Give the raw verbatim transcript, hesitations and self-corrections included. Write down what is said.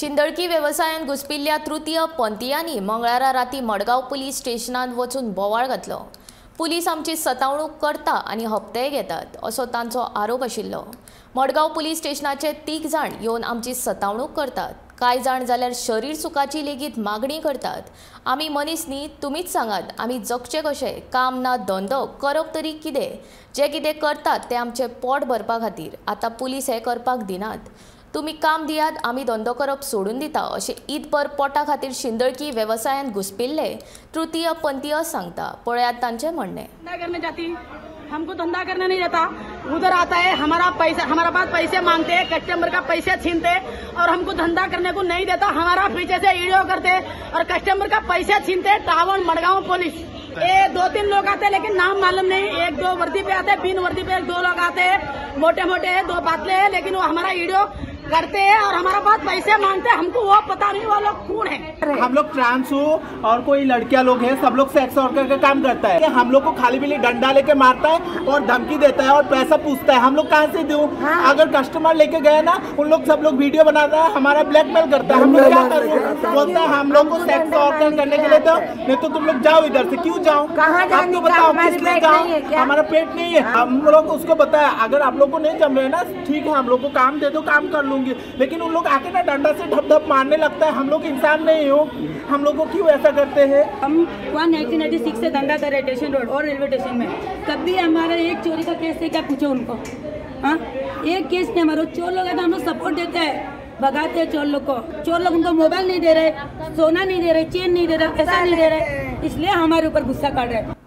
शिंदळकी वेवसायान घुसपिल्ल्या तृतीय पंथियांनी मंगळारा राती मडगांव पुलीस स्टेशनांत वचून बोवाळ घातलो। पुलीस आमची सतावणूक करता आनी हप्तेय घेतात असो तांचो आरोप आशिल्लो। मडगांव पुलीस स्टेशनाचे तीग जाण येवन आमची सतावणूक करतात, कांय जाण जाल्यार शरीर सुखाची लेगीत मागणी करतात। आमी मनीसनी तुमीच सांगात आमी जगचे कशे, काम ना धंदो करप तरी कितें? जे कितें करतात ते आमचे पोट भरपा खातीर, आतां पुलीस हें करपाक दिनात। तुम्ही काम दियात आम्ही धंदो करप सोडून दिता असे ईदभर पोटा खातीर शिंदळकी व्यवसायात घुसपिल्ले तृतीय पंथीय सांगता। पळयात तांचे म्हणणे। धंधा करने जाती, हमको धंधा करने नहीं जाता, उधर आता है हमारा पैसा, हमारा पास पैसे मांगते है, कस्टमर का पैसे छीनते और हमको धंधा करने को नहीं देता। हमारा पीछे से ईडियो करते और कस्टमर का पैसे छीनते। टावन मडगांव पुलिस ये दो तीन लोग आते हैं, लेकिन नाम मालूम नहीं। एक दो वर्दी पे आते हैं, बिन वर्दी पे एक दो लोग आते हैं, मोटे मोटे है, दो पातले हैं, लेकिन वो हमारा वीडियो करते हैं और हमारा बहुत पैसे मांगते हैं। हमको वो पता नहीं वो लोग कौन है। हम लोग ट्रांस हो और कोई लड़कियां लोग हैं, सब लोग सेक्स वर्कर का काम करता है। हम लोग को खाली पीली डंडा लेके मारता है और धमकी देता है और पैसा पूछता है। हम लोग कहाँ से दूं? हाँ। अगर कस्टमर लेके गए ना, उन लोग सब लोग वीडियो बनाता है, हमारा ब्लैकमेल करता है। हम लोग क्या करते बोलता है, हम लोग को सेक्स वर्कर करने के लिए, तो नहीं तो तुम लोग जाओ इधर से। क्यों जाओ? आपको बताओ किस लिए जाओ? हमारा पेट नहीं है। हम लोग उसको बताया अगर आप लोग को नहीं जम रहे ना, ठीक है हम लोग को काम दे दो, काम कर लो। लेकिन उन लोग आके ना डंडा से धप धप मारने लगता है। हम लोग इंसान नहीं हो, हम लोगों को क्यों ऐसा करते हैं? हम वहाँ नाइनटीन एटी सिक्स से धंधा कर रहे स्टेशन रोड और रेलवे स्टेशन में। तब भी हमारा एक चोरी का केस है, क्या पूछो उनको? हाँ, एक केस नहीं हमारा। चोर लोग है तो हम लोग सपोर्ट देते हैं, भगाते हैं चोर लोग को। चोर लोग उनको मोबाइल नहीं दे रहे, सोना नहीं दे रहे, चेन नहीं दे रहे, पैसा नहीं दे रहे, इसलिए हमारे ऊपर गुस्सा कर रहे हैं।